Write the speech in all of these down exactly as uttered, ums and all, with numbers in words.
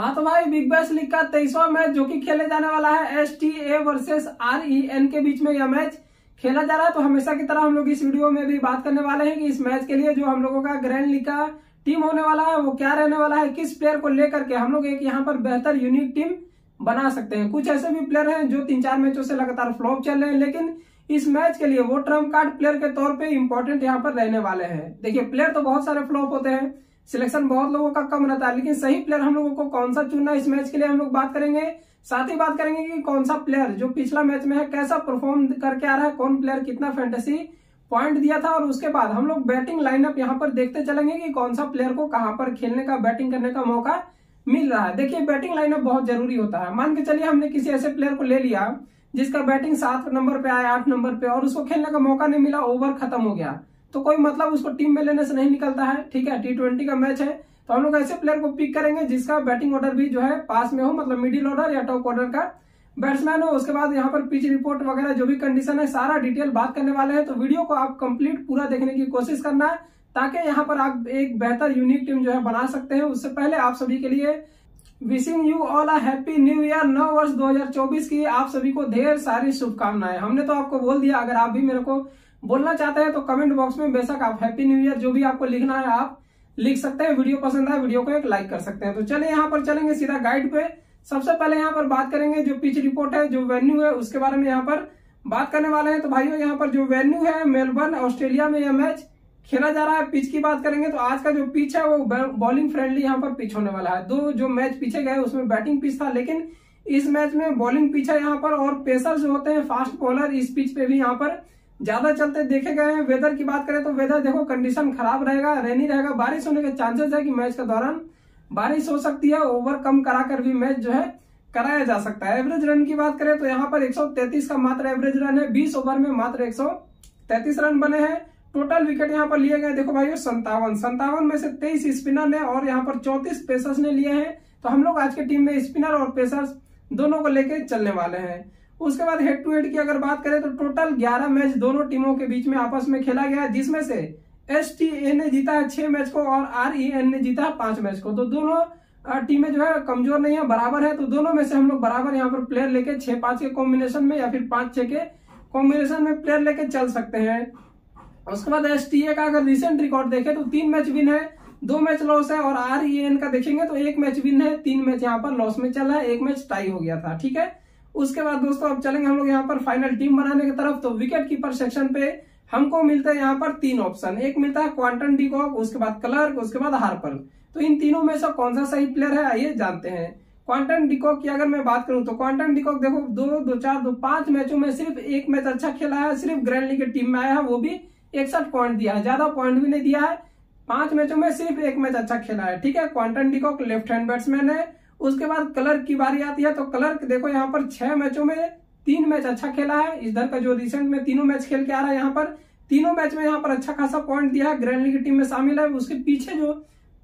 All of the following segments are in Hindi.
हाँ तो भाई बिग बैश लीग का तेईसवां मैच जो कि खेले जाने वाला है एसटीए वर्सेस आरईएन के बीच में यह मैच खेला जा रहा है। तो हमेशा की तरह हम लोग इस वीडियो में भी बात करने वाले हैं कि इस मैच के लिए जो हम लोगों का ग्रैंड लीग का टीम होने वाला है वो क्या रहने वाला है, किस प्लेयर को लेकर के हम लोग एक यहाँ पर बेहतर यूनिक टीम बना सकते हैं। कुछ ऐसे भी प्लेयर हैं जो तीन चार मैचों से लगातार फ्लॉप चल रहे हैं, लेकिन इस मैच के लिए वो ट्रम्प कार्ड प्लेयर के तौर पे इंपॉर्टेंट यहाँ पर रहने वाले हैं। देखिए प्लेयर तो बहुत सारे फ्लॉप होते हैं, सिलेक्शन बहुत लोगों का कम रहता है, लेकिन सही प्लेयर हम लोगों को कौन सा चुनना है इस मैच के लिए हम लोग बात करेंगे। साथ ही बात करेंगे कि कौन सा प्लेयर जो पिछला मैच में है कैसा परफॉर्म करके आ रहा है, कौन प्लेयर कितना फैंटेसी पॉइंट दिया था, और उसके बाद हम लोग बैटिंग लाइनअप यहाँ पर देखते चलेंगे कि कौन सा प्लेयर को कहाँ पर खेलने का बैटिंग करने का मौका मिल रहा है। देखिए बैटिंग लाइनअप बहुत जरूरी होता है। मान के चलिए हमने किसी ऐसे प्लेयर को ले लिया जिसका बैटिंग सात नंबर पे आया, आठ नंबर पे, और उसको खेलने का मौका नहीं मिला, ओवर खत्म हो गया, तो कोई मतलब उसको टीम में लेने से नहीं निकलता है। ठीक है, टी ट्वेंटी का मैच है तो हम लोग ऐसे प्लेयर को पिक करेंगे जिसका बैटिंग ऑर्डर भी जो है पास में हो, मतलब मिडिल ऑर्डर या टॉप ऑर्डर का बैट्समैन हो। उसके बाद यहाँ पर पिच रिपोर्ट वगैरह जो भी कंडीशन है सारा डिटेल बात करने वाले हैं, तो वीडियो को आप कंप्लीट पूरा देखने की कोशिश करना है ताकि यहाँ पर आप एक बेहतर यूनिक टीम जो है बना सकते हैं। उससे पहले आप सभी के लिए wishing you all a happy new year, नव वर्ष दो हजार चौबीस की आप सभी को ढेर सारी शुभकामनाएं। हमने तो आपको बोल दिया, अगर आप भी मेरे को बोलना चाहते हैं तो कमेंट बॉक्स में बेशक आप हैप्पी न्यू ईयर जो भी आपको लिखना है आप लिख सकते हैं। वीडियो पसंद आए वीडियो को एक लाइक कर सकते हैं। तो चलिए यहाँ पर चलेंगे सीधा गाइड पे। सबसे पहले यहाँ पर बात करेंगे जो पिच रिपोर्ट है, जो वेन्यू है, उसके बारे में यहाँ पर बात करने वाले हैं। तो भाइयों यहाँ पर जो वेन्यू है मेलबर्न ऑस्ट्रेलिया में यह मैच खेला जा रहा है। पिच की बात करेंगे तो आज का जो पिच है वो बॉलिंग फ्रेंडली यहाँ पर पिच होने वाला है। दो जो मैच पीछे गए उसमें बैटिंग पिच था, लेकिन इस मैच में बॉलिंग पिच है यहाँ पर, और पेसर जो होते हैं फास्ट बॉलर इस पिच पे भी यहाँ पर ज्यादा चलते देखे गए हैं। वेदर की बात करें तो वेदर देखो कंडीशन खराब रहेगा, रेनी रहेगा, बारिश होने के चांसेस है कि मैच के दौरान बारिश हो सकती है। ओवर कम कराकर भी मैच जो है कराया जा सकता है। एवरेज रन की बात करें तो यहाँ पर एक सौ तैतीस का मात्र एवरेज रन है, बीस ओवर में मात्र एक सौ तैतीस रन बने हैं। टोटल विकेट यहाँ पर लिए गए देखो भाइयों संतावन, संतावन में से तेईस स्पिनर ने और यहाँ पर चौंतीस पेसर्स ने लिए हैं। तो हम लोग आज के टीम में स्पिनर और पेसर्स दोनों को लेकर चलने वाले हैं। उसके बाद हेड टू हेड की अगर बात करें तो टोटल ग्यारह मैच दोनों टीमों के बीच में आपस में खेला गया, जिसमें से एसटीए ने जीता है छह मैच को और आरईएन ने जीता है पांच मैच को। तो दोनों टीमें जो है कमजोर नहीं है, बराबर है। तो दोनों में से हम लोग बराबर यहाँ पर प्लेयर लेके छह पांच के कॉम्बिनेशन में या फिर पांच छह के कॉम्बिनेशन में प्लेयर लेके चल सकते हैं। उसके बाद एसटीए का अगर रिसेंट रिकॉर्ड देखें तो तीन मैच विन है, दो मैच लॉस है, और आरईएन का देखेंगे तो एक मैच विन है, तीन मैच यहाँ पर लॉस में चला है, एक मैच टाई हो गया था। ठीक है, उसके बाद दोस्तों अब चलेंगे हम लोग यहाँ पर फाइनल टीम बनाने की तरफ। तो विकेट कीपर सेक्शन पे हमको मिलता है यहाँ पर तीन ऑप्शन, एक मिलता है क्विंटन डी कॉक, उसके बाद क्लार्क, उसके बाद हार्पर। तो इन तीनों में से कौन सा सही प्लेयर है आइए जानते हैं। क्विंटन डी कॉक की अगर मैं बात करूं तो क्विंटन डी कॉक देखो दो दो चार दो पांच मैचों में सिर्फ एक मैच अच्छा खेला है, सिर्फ ग्रैंड लीग की टीम में आया है, वो भी इकसठ पॉइंट दिया है, ज्यादा पॉइंट भी नहीं दिया है, पांच मैचों में सिर्फ एक मैच अच्छा खेला है। ठीक है, Quinton de Kock left hand batsman है। उसके बाद क्लार्क की बारी आती है तो क्लार्क देखो यहाँ पर छह मैचों में तीन मैच अच्छा खेला है, इधर का जो रिसेंट में तीनों मैच खेल के आ रहा है यहाँ पर तीनों मैच में यहाँ पर अच्छा खासा पॉइंट दिया है, ग्रैंड लीग की टीम में शामिल है। उसके पीछे जो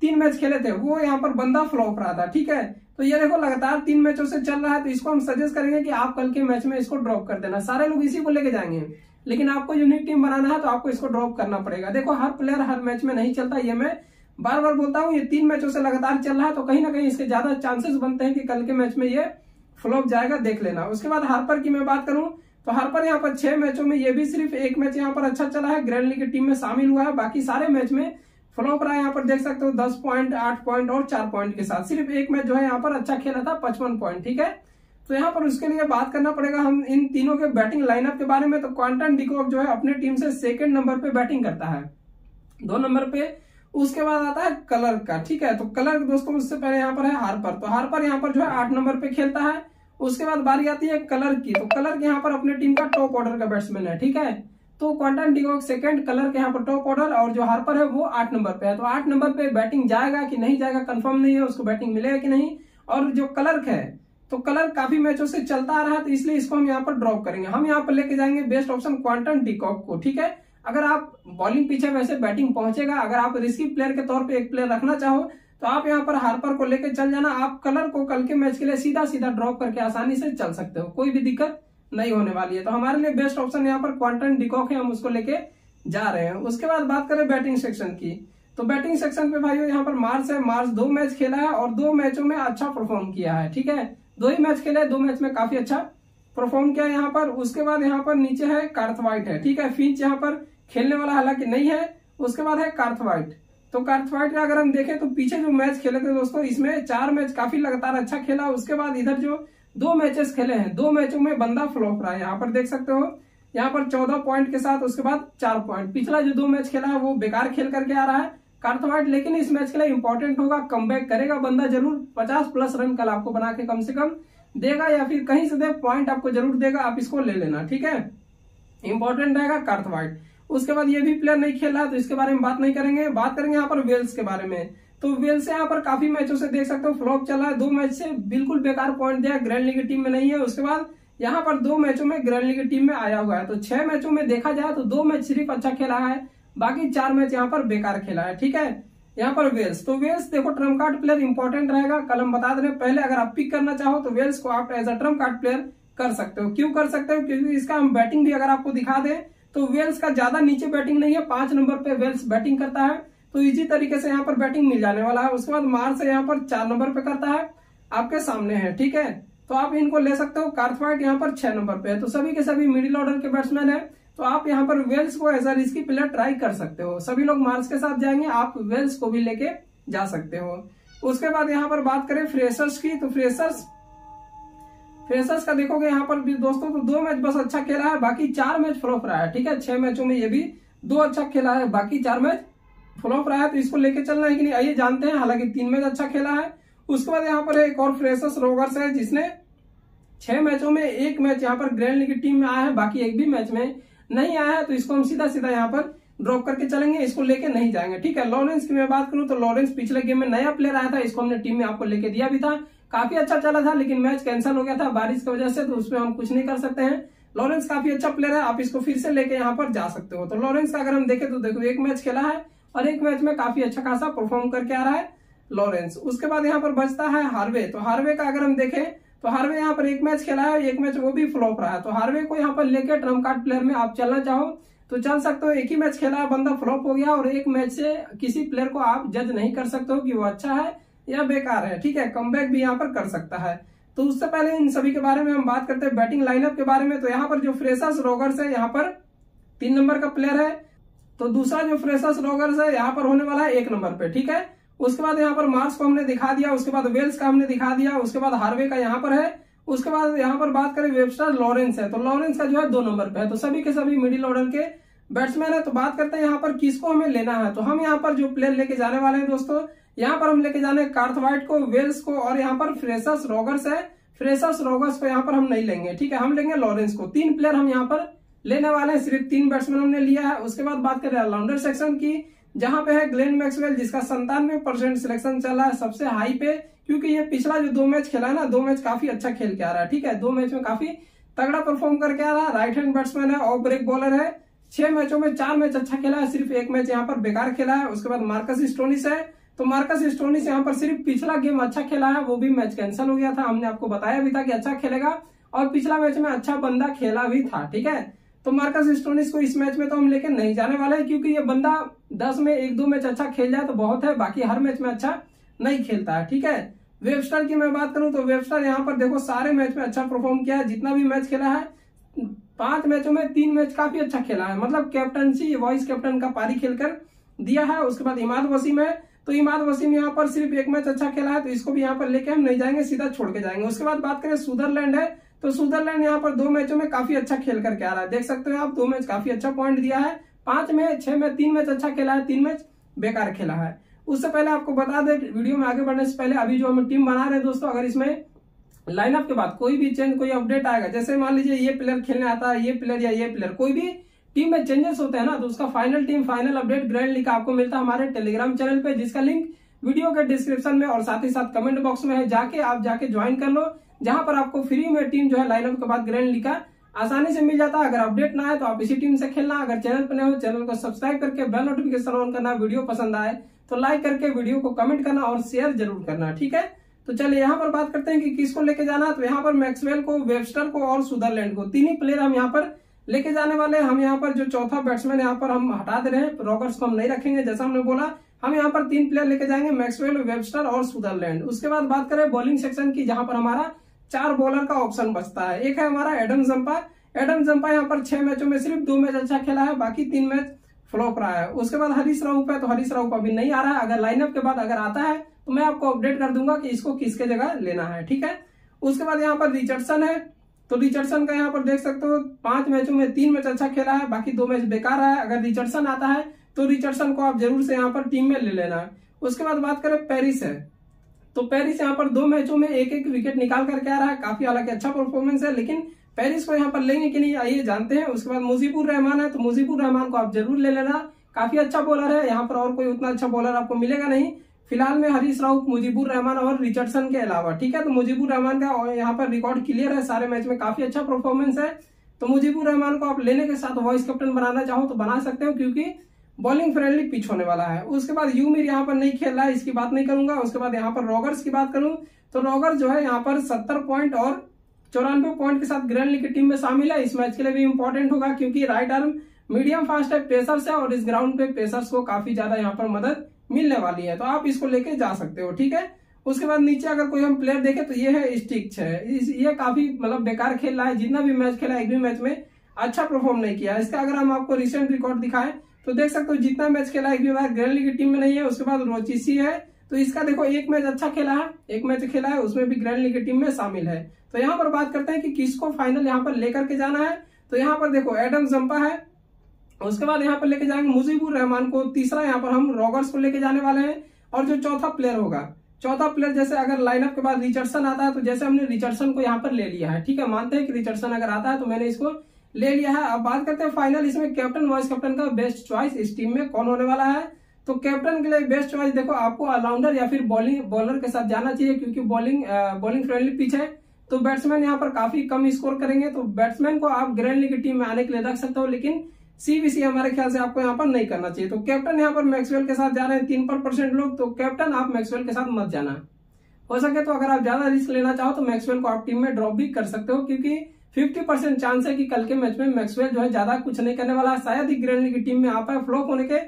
तीन मैच खेले थे वो यहाँ पर बंदा फ्लॉप रहा था। ठीक है, तो ये देखो लगातार तीन मैचों से चल रहा है, तो इसको हम सजेस्ट करेंगे कि आप कल के मैच में इसको ड्रॉप कर देना। सारे लोग इसी को लेके जाएंगे, लेकिन आपको यूनिक टीम बनाना है तो आपको इसको ड्रॉप करना पड़ेगा। देखो हर प्लेयर हर मैच में नहीं चलता, ये मैं बार बार बोलता हूँ, ये तीन मैचों से लगातार चल रहा है तो कहीं ना कहीं इसके ज्यादा चांसेस बनते हैं कि कल के मैच में ये फ्लॉप जाएगा, देख लेना। उसके बाद हार्पर की मैं बात करूं तो हार्पर यहाँ पर छह मैचों में ये भी सिर्फ एक मैच यहाँ पर अच्छा चला है, ग्रैंड लीग की टीम में शामिल हुआ है, बाकी सारे मैच में फ्लॉप रहा है। यहाँ पर देख सकते हो दस पॉइंट, आठ पॉइंट और चार पॉइंट के साथ सिर्फ एक मैच जो है यहाँ पर अच्छा खेला था, पचपन पॉइंट। ठीक है, तो यहाँ पर उसके लिए बात करना पड़ेगा हम इन तीनों के बैटिंग लाइनअप के बारे में। तो क्विंटन डी कॉक जो है अपने टीम से सेकेंड नंबर पे बैटिंग करता है, दो नंबर पे। उसके बाद आता है क्लार्क का। ठीक है, तो क्लार्क दोस्तों उससे पहले यहाँ पर है हार्पर, तो हार्पर यहाँ पर जो है आठ नंबर पे खेलता है। उसके बाद बारी आती है क्लार्क की, तो क्लार्क यहाँ पर अपने टीम का टॉप ऑर्डर का बैट्समैन है। ठीक है, तो Quinton de Kock second, Clarke यहाँ पर टॉप ऑर्डर, और जो हार्पर है वो आठ नंबर पे है। तो आठ नंबर पे बैटिंग जाएगा कि नहीं जाएगा कन्फर्म नहीं है, उसको बैटिंग मिलेगा कि नहीं। और जो क्लार्क है तो क्लार्क काफी मैचों से चलता आ रहा है, तो इसलिए इसको हम यहाँ पर ड्रॉप करेंगे। हम यहाँ पर लेके जाएंगे best option Quinton de Kock को। ठीक है, अगर आप बॉलिंग पीछे वैसे बैटिंग पहुंचेगा, अगर आप रिस्की प्लेयर के तौर पे एक प्लेयर रखना चाहो तो आप यहाँ पर हार्पर को लेकर चल जाना। आप क्लार्क को कल के मैच के लिए सीधा सीधा ड्रॉप करके आसानी से चल सकते हो, कोई भी दिक्कत नहीं होने वाली है। तो हमारे लिए बेस्ट ऑप्शन यहाँ पर क्विंटन डी कॉक है, हम उसको लेके जा रहे हैं। उसके बाद बात करें बैटिंग सेक्शन की तो बैटिंग सेक्शन पे भाइयों यहाँ पर मार्स है, मार्स दो मैच खेला है और दो मैचों में अच्छा परफॉर्म किया है, ठीक है, दो ही मैच खेले, दो मैच में काफी अच्छा परफॉर्म किया है यहाँ पर। उसके बाद यहाँ पर नीचे है कार्टवाइट है, ठीक है, फिंच यहाँ पर खेलने वाला हालांकि नहीं है। उसके बाद है कार्टवाइट, तो कार्टवाइट का अगर हम देखें तो पीछे जो मैच खेले थे दोस्तों, इसमें चार मैच काफी लगातार अच्छा खेला। उसके बाद इधर जो दो मैचेस खेले हैं, दो मैचों में बंदा फ्लॉप रहा है, यहाँ पर देख सकते हो, यहाँ पर चौदह पॉइंट के साथ, उसके बाद चार पॉइंट। पिछला जो दो मैच खेला है वो बेकार खेल करके आ रहा है कार्टवाइट, लेकिन इस मैच के लिए इंपॉर्टेंट होगा, कमबैक करेगा बंदा जरूर, पचास प्लस रन कल आपको बना के कम से कम देगा या फिर कहीं से दे पॉइंट आपको जरूर देगा, आप इसको ले लेना, ठीक है, इंपॉर्टेंट रहेगा कार्टवाइट। उसके बाद ये भी प्लेयर नहीं खेल रहा है तो इसके बारे में बात नहीं करेंगे, बात करेंगे यहाँ पर वेल्स के बारे में। तो वेल्स यहाँ पर काफी मैचों से देख सकते हो फ्लॉप चला है, दो मैच से बिल्कुल बेकार पॉइंट दिया, ग्रैंड लीग की टीम में नहीं है। उसके बाद यहाँ पर दो मैचों में ग्रैंड लीग की टीम में आया हुआ है, तो छह मैचों में देखा जाए तो दो मैच सिर्फ अच्छा खेला है, बाकी चार मैच यहाँ पर बेकार खेला है, ठीक है। यहाँ पर वेल्स, तो वेल्स देखो ट्रम्प कार्ड प्लेयर इंपॉर्टेंट रहेगा, कल हम बता दे रहे हैं, पहले अगर आप पिक करना चाहो तो वेल्स को आप as a trump card player कर सकते हो। क्यों कर सकते हो? क्योंकि इसका हम बैटिंग भी अगर आपको दिखा दे तो वेल्स का ज्यादा नीचे बैटिंग नहीं है, पांच नंबर पे वेल्स बैटिंग करता है, तो इजी तरीके से यहाँ पर बैटिंग मिल जाने वाला है। उसके बाद मार्स यहाँ पर चार नंबर पे करता है, आपके सामने है, ठीक है, तो आप इनको ले सकते हो। कार्टवाइट यहाँ पर छह नंबर पे है, तो सभी के सभी मिडिल ऑर्डर के बैट्समैन है, तो आप यहाँ पर वेल्स को as a risky player try कर सकते हो। सभी लोग मार्स के साथ जाएंगे, आप वेल्स को भी लेके जा सकते हो। उसके बाद यहाँ पर बात करें फ्रेशर्स की, तो फ्रेशर्स फ्रेशर्स का देखोगे यहाँ पर भी दोस्तों, तो दो मैच बस अच्छा खेला है, बाकी चार मैच फ्लॉप रहा है, ठीक है, छह मैचों में ये भी दो अच्छा खेला है, बाकी चार मैच फ्लॉप रहा है, तो इसको लेके चलना है कि नहीं, आइए जानते हैं। हालांकि तीन मैच अच्छा खेला है। उसके बाद यहाँ पर एक और फ्रेशर्स रोगर्स है, जिसने छह मैचों में एक मैच यहाँ पर ग्रैंड लीग की टीम में आया है, बाकी एक भी मैच में नहीं आया है, तो इसको हम सीधा सीधा यहाँ पर ड्रॉप करके चलेंगे, इसको लेके नहीं जाएंगे, ठीक है। लॉरेंस की मैं बात करूं तो लॉरेंस पिछले गेम में नया प्लेयर आया था, इसको हमने टीम में आपको लेके दिया भी था, काफी अच्छा चला था, लेकिन मैच कैंसिल हो गया था बारिश की वजह से, तो उसमें हम कुछ नहीं कर सकते हैं। लॉरेंस काफी अच्छा प्लेयर है, आप इसको फिर से लेके यहाँ पर जा सकते हो। तो लॉरेंस का अगर हम देखें तो देखो एक मैच खेला है और एक मैच में काफी अच्छा खासा परफॉर्म करके आ रहा है लॉरेंस। उसके बाद यहाँ पर बचता है हार्वे, तो हार्वे का अगर हम देखें तो हार्वे यहाँ पर एक मैच खेला है, एक मैच वो भी फ्लॉप रहा है, तो हार्वे को यहाँ पर लेके ट्रम्प कार्ड प्लेयर में आप चलना चाहो तो चल सकते हो। एक ही मैच खेला है, बंदा फ्लॉप हो गया, और एक मैच से किसी प्लेयर को आप जज नहीं कर सकते हो कि वो अच्छा है या बेकार है, ठीक है, कमबैक भी यहाँ पर कर सकता है। तो उससे पहले इन सभी के बारे में हम बात करते हैं बैटिंग लाइनअप के बारे में। तो यहाँ पर जो फ्रेशर्स रोगर्स है, यहाँ पर तीन नंबर का प्लेयर है, तो दूसरा जो फ्रेशर्स रोगर्स है यहाँ पर होने वाला है एक नंबर पे, ठीक है। उसके बाद यहाँ पर मार्स को हमने दिखा दिया, उसके बाद वेल्स का हमने दिखा दिया, उसके बाद हार्वे का यहाँ पर है। उसके बाद यहाँ पर बात करें वेबस्टर लॉरेंस है, तो लॉरेंस का जो है दो नंबर पे है, तो सभी के सभी मिडिल ऑर्डर के बैट्समैन है। तो बात करते हैं यहाँ पर किसको हमें लेना है, तो हम यहाँ पर जो प्लेयर लेके जाने वाले हैं दोस्तों, यहाँ पर हम लेके जाने कार्टवाइट को, वेल्स को, और यहाँ पर फ्रेशर्स रॉगर्स है, फ्रेशर्स रॉगर्स को यहाँ पर हम नहीं लेंगे, ठीक है, हम लेंगे लॉरेंस को। तीन प्लेयर हम यहाँ पर लेने वाले हैं, सिर्फ तीन बैट्समैन हमने लिया है। उसके बाद बात करें ऑलराउंडर सेक्शन की, जहां पे है ग्लेन मैक्सवेल, जिसका संतानवे परसेंट सिलेक्शन चल रहा है, सबसे हाई पे, क्योंकि ये पिछला जो दो मैच खेला है ना, दो मैच काफी अच्छा खेल के आ रहा है, ठीक है, दो मैच में काफी तगड़ा परफॉर्म करके आ रहा है। राइट हैंड बैट्समैन है, ऑफ ब्रेक बॉलर है, छह मैचों में चार मैच अच्छा खेला है, सिर्फ एक मैच यहाँ पर बेकार खेला है। उसके बाद मार्कस स्टोनिस है, तो मार्कस स्टोनिस यहाँ पर सिर्फ पिछला गेम अच्छा खेला है, वो भी मैच कैंसिल हो गया था, हमने आपको बताया भी था कि अच्छा खेलेगा, और पिछला मैच में अच्छा बंदा खेला भी था, ठीक है। तो मार्कस स्टोनिस को इस मैच में तो हम लेके नहीं जाने वाले हैं, क्योंकि ये बंदा दस में एक दो मैच अच्छा खेल जाए तो बहुत है, बाकी हर मैच में अच्छा नहीं खेलता है, ठीक है। वेबस्टर की मैं बात करूं तो वेबस्टर यहाँ पर देखो सारे मैच में अच्छा परफॉर्म किया है, जितना भी मैच खेला है, पांच मैचों में तीन मैच काफी अच्छा खेला है, मतलब कैप्टनसी वाइस कैप्टन का पारी खेलकर दिया है। उसके बाद इमाद वसीम है, तो इमाद वसीम यहाँ पर सिर्फ एक मैच अच्छा खेला है, तो इसको भी यहाँ पर लेके हम नहीं जाएंगे, सीधा छोड़ के जाएंगे। उसके बाद बात करें सुदरलैंड है, तो सुदरलैंड यहाँ पर दो मैचों में काफी अच्छा खेल करके आ रहा है, देख सकते हो आप, दो मैच काफी अच्छा पॉइंट दिया है, पांच में छह में तीन मैच अच्छा खेला है, तीन मैच बेकार खेला है। उससे पहले आपको बता दें, वीडियो में आगे बढ़ने से पहले, अभी जो हम टीम बना रहे हैं दोस्तों, अगर इसमें लाइनअप के बाद कोई भी चेंज कोई अपडेट आएगा, जैसे मान लीजिए ये प्लेयर खेलने आता है, ये प्लेयर या ये प्लेयर, कोई भी टीम में चेंजेस होते हैं ना, तो उसका final team final update grand league आपको मिलता है हमारे टेलीग्राम चैनल पे, जिसका लिंक वीडियो के डिस्क्रिप्शन में और साथ ही साथ कमेंट बॉक्स में है, जाके आप जाके ज्वाइन कर लो, जहां पर आपको फ्री में टीम जो है लाइनअप के बाद ग्रैंड लीग का आसानी से मिल जाता है। अगर अपडेट ना आए तो आप इसी टीम से खेलना। अगर चैनल पर नए हो, चैनल को सब्सक्राइब करके बेल नोटिफिकेशन ऑन करना, वीडियो पसंद आए तो लाइक करके वीडियो को कमेंट करना और शेयर जरूर करना, ठीक है। तो चलिए यहाँ पर बात करते हैं कि किसको लेके जाना है, तो यहाँ पर मैक्सवेल को, वेबस्टर को और सुदरलैंड को, तीन ही प्लेयर हम यहाँ पर लेके जाने वाले हैं। हम यहाँ पर जो चौथा बैट्समैन यहाँ पर हम हटा दे रहे हैं, रॉगर्स को हम नहीं रखेंगे, जैसा हमने बोला हम यहाँ पर तीन प्लेयर लेके जाएंगे, मैक्सवेल, वेबस्टर और सुदरलैंड। उसके बाद बात करें बॉलिंग सेक्शन की, जहां पर हमारा चार बॉलर का ऑप्शन बचता है। एक है हमारा एडम जम्पा। एडम जम्पा यहाँ पर छह मैचों में सिर्फ दो मैच अच्छा खेला है, बाकी तीन मैच फ्लॉप रहा है। उसके बाद हरीश राउत है, तो हरीश राउत अभी नहीं आ रहा है। अगर लाइनअप के बाद अगर आता है तो मैं आपको अपडेट कर दूंगा कि इसको किसके जगह लेना है, ठीक है। उसके बाद यहाँ पर रिचर्डसन है, तो रिचर्डसन का यहाँ पर देख सकते हो पांच मैचों में तीन मैच अच्छा खेला है, बाकी दो मैच बेकार है। अगर रिचर्डसन आता है तो रिचर्डसन को आप जरूर से यहाँ पर टीम में ले लेना है। उसके बाद बात करें पेरिस है, तो पेरिस यहाँ पर दो मैचों में एक एक विकेट निकाल करके आ रहा है, काफी हालांकि अच्छा परफॉर्मेंस है, लेकिन पेरिस को यहाँ पर लेंगे कि नहीं आइए जानते हैं। उसके बाद मुजीब उर रहमान है, तो मुजीब उर रहमान को आप जरूर ले लेना, काफी अच्छा बॉलर है। यहाँ पर और कोई उतना अच्छा बॉलर आपको मिलेगा नहीं फिलहाल में, हरीश राउत, मुजीब उर रहमान और रिचर्डसन के अलावा, ठीक है। तो मुजीब उर रहमान का यहाँ पर रिकॉर्ड क्लियर है, सारे मैच में काफी अच्छा परफॉर्मेंस है, तो मुजीब उर रहमान को आप लेने के साथ वाइस कैप्टन बनाना चाहो तो बना सकते हो, क्योंकि बॉलिंग फ्रेंडली पिच होने वाला है। उसके बाद यूमिर यहाँ पर नहीं खेल रहा है, इसकी बात नहीं करूंगा। उसके बाद यहाँ पर रॉगर्स की बात करूं तो रॉगर्स जो है यहाँ पर सत्तर पॉइंट और चौरानवे पॉइंट के साथ ग्रैंड लीग की टीम में शामिल है। इस मैच के लिए भी इंपॉर्टेंट होगा, क्योंकि राइट आर्म मीडियम फास्ट है, पेसर्स है और इस ग्राउंड पे पेसर्स को काफी ज्यादा यहाँ पर मदद मिलने वाली है, तो आप इसको लेके जा सकते हो, ठीक है। उसके बाद नीचे अगर कोई हम प्लेयर देखे तो ये है स्टिक्स है, ये काफी मतलब बेकार खेल रहा है, जितना भी मैच खेला एक भी मैच में अच्छा परफॉर्म नहीं किया। इसका अगर हम आपको रिसेंट रिकॉर्ड दिखाएं तो देख सकते हो जितना मैच खेला एक भी बार ग्रैंड लीग की टीम में नहीं है। उसके बाद रोचिसी है, तो इसका देखो एक मैच अच्छा खेला है, एक मैच खेला है, उसमें भी ग्रैंड लीग की टीम में शामिल है। तो यहाँ पर बात करते हैं कि किसको फाइनल यहाँ पर लेकर के जाना है, तो यहाँ पर देखो एडम जम्पा है, उसके बाद यहाँ पर लेके जाएंगे मुजीबुर रहमान को, तीसरा यहाँ पर हम रॉगर्स को लेके जाने वाले हैं, और जो चौथा प्लेयर होगा, चौथा प्लेयर जैसे अगर लाइनअप के बाद रिचर्डसन आता है, तो जैसे हमने रिचर्डसन को यहाँ पर ले लिया है, ठीक है, मानते हैं कि रिचर्डसन अगर आता है तो मैंने इसको ले लिया है। अब बात करते हैं फाइनल, इसमें कैप्टन वाइस कैप्टन का बेस्ट चॉइस इस टीम में कौन होने वाला है। तो कैप्टन के लिए बेस्ट चॉइस देखो आपको ऑलराउंडर या फिर बॉलिंग बॉलर के साथ जाना चाहिए, क्योंकि बॉलिंग बॉलिंग फ्रेंडली पिच है, तो बैट्समैन यहाँ पर काफी कम स्कोर करेंगे, तो बैट्समैन को आप ग्रैंड लीग की टीम में आने के लिए रख सकते हो, लेकिन सीबीसी हमारे ख्याल से आपको यहाँ पर नहीं करना चाहिए। तो कैप्टन यहाँ पर मैक्सवेल के साथ जा रहे हैं तीन पर परसेंट लोग, तो कैप्टन आप मैक्सवेल के साथ मत जाना, हो सके तो अगर आप ज्यादा रिस्क लेना चाहो तो मैक्सवेल को आप टीम में ड्रॉप भी कर सकते हो, क्योंकि पचास परसेंट चांस है कि कल के मैच में मैक्सवेल जो है ज्यादा कुछ नहीं करने वाला है, शायद ही ग्रैंड लीग की टीम में आ पाए, फ्लॉप होने के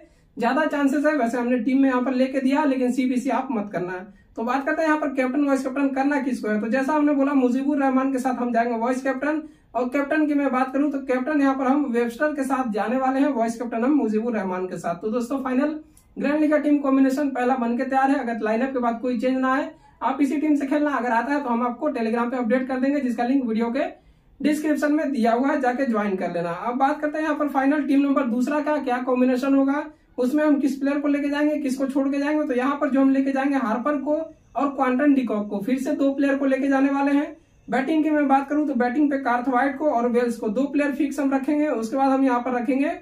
ज्यादा चांसेस है। वैसे हमने टीम में यहाँ पर लेके दिया, लेकिन सीबीसी आप मत करना है। तो बात करते हैं यहाँ पर कैप्टन वाइस कैप्टन करना किसको है, तो जैसा हमने बोला मुजीबुर रहमान के साथ हम जाएंगे वाइस कैप्टन, और कैप्टन की मैं बात करूं तो कैप्टन यहाँ पर हम वेबस्टर के साथ जाने वाले हैं, वाइस कैप्टन हम मुजीबुर रहमान के साथ। तो दोस्तों फाइनल ग्रैंड लीग का टीम कॉम्बिनेशन पहला बनकर तैयार है, अगर लाइनअप के बाद कोई चेंज ना आए आप इसी टीम से खेलना, अगर आता है तो हम आपको टेलीग्राम पे अपडेट कर देंगे, जिसका लिंक वीडियो के डिस्क्रिप्शन में दिया हुआ है, जाके ज्वाइन कर लेना। अब बात करते हैं यहाँ पर फाइनल टीम नंबर दूसरा का क्या कॉम्बिनेशन होगा, उसमें हम किस प्लेयर को लेके जाएंगे, किसको छोड़ के जाएंगे, तो यहाँ पर जो हम लेके जाएंगे हार्पर को और क्विंटन डी कॉक को, फिर से दो प्लेयर को लेके जाने वाले हैं। बैटिंग की मैं बात करूं तो बैटिंग पे कार्टवाइट को और वेल्स को, दो प्लेयर फिक्स हम रखेंगे। उसके बाद हम यहाँ पर रखेंगे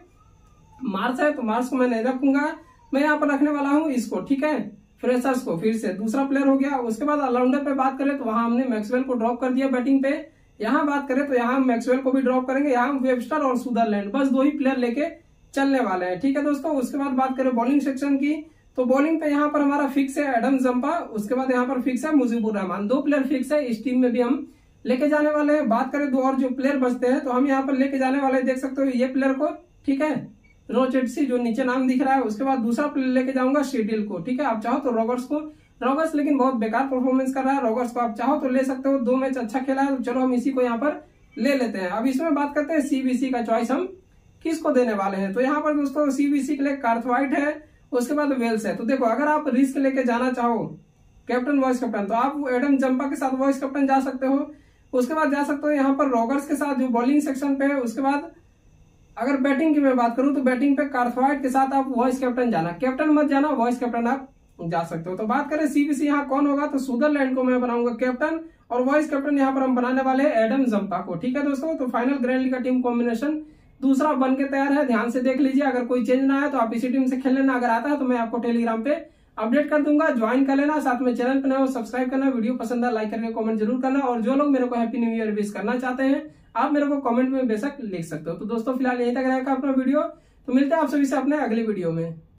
मार्श है, तो मार्श को मैं नहीं रखूंगा, मैं यहाँ पर रखने वाला हूँ इसको, ठीक है, फ्रेशर्स को, फिर से दूसरा प्लेयर हो गया। उसके बाद ऑलराउंडर पे बात करें तो वहां हमने मैक्सवेल को ड्रॉप कर दिया बैटिंग पे, यहाँ बात करें तो यहाँ मैक्सवेल को भी ड्रॉप करेंगे, यहाँ वेबस्टर और सुदरलैंड, बस दो ही प्लेयर लेके चलने वाले हैं, ठीक है दोस्तों। उसके बाद बात करें बॉलिंग सेक्शन की, तो बॉलिंग पे यहाँ पर हमारा फिक्स है एडम जम्पा, उसके बाद यहाँ पर फिक्स है मुजीबुर रहमान, दो प्लेयर फिक्स है, इस टीम में भी हम लेके जाने वाले हैं। बात करें दो और जो प्लेयर बचते हैं तो हम यहाँ पर लेके जाने वाले हैं, देख सकते हो ये प्लेयर को, ठीक है, रोचेटसी जो नीचे नाम दिख रहा है। उसके बाद दूसरा प्लेयर लेके जाऊंगा शेडिल को, ठीक है, आप चाहो तो रॉगर्स को, रॉगर्स लेकिन बहुत बेकार परफॉर्मेंस कर रहा है, रॉगर्स को आप चाहो तो ले सकते हो, दो मैच अच्छा खेला है, तो चलो हम इसी को यहाँ पर ले लेते हैं। अब इसमें बात करते हैं सीबीसी का चॉइस हम किसको देने वाले हैं, तो यहाँ पर दोस्तों सीबीसी के लिए कार्टवाइट है, उसके बाद वेल्स है। तो देखो अगर आप रिस्क लेके जाना चाहो कैप्टन वाइस कैप्टन, तो आप एडम जम्पा के साथ वाइस कैप्टन जा सकते हो, उसके बाद जा सकते हो यहाँ पर रॉगर्स के साथ जो बॉलिंग सेक्शन पे है। उसके बाद अगर बैटिंग की मैं बात करूं तो बैटिंग पे कार्टवाइट के साथ आप वाइस कैप्टन जाना, कैप्टन मत जाना, वाइस कैप्टन आप जा सकते हो। तो बात करें सीबीसी यहाँ कौन होगा, तो सुदरलैंड को मैं बनाऊंगा कैप्टन और वाइस कैप्टन यहाँ पर हम बनाने वाले हैं एडम जम्पा को, ठीक है दोस्तों। तो फाइनल ग्रैंड लीग का टीम कॉम्बिनेशन दूसरा बन के तैयार है, ध्यान से देख लीजिए, अगर कोई चेंज ना आया तो आप इसी टीम से खेल लेना, अगर आता है तो मैं आपको टेलीग्राम पे अपडेट कर दूंगा, ज्वाइन कर लेना। साथ में चैनल पर नए हो सब्सक्राइब करना, वीडियो पसंद है लाइक करके कमेंट जरूर करना, और जो लोग मेरे को हैप्पी न्यू ईयर विश करना चाहते हैं आप मेरे को कमेंट में बेशक लिख सकते हो। तो दोस्तों फिलहाल यहीं तक रहेगा अपना वीडियो, तो मिलते हैं आप सभी से अपने अगले वीडियो में।